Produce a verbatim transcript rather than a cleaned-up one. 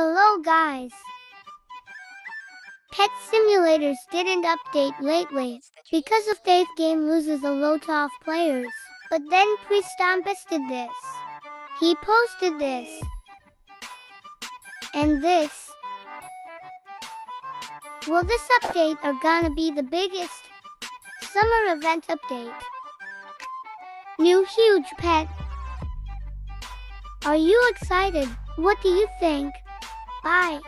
Hello guys! Pet simulators didn't update lately because of Faith game loses a lot of players. But then Priestompus did this. He posted this. And this. Well, this update are gonna be the biggest summer event update. New huge pet. Are you excited? What do you think? Bye.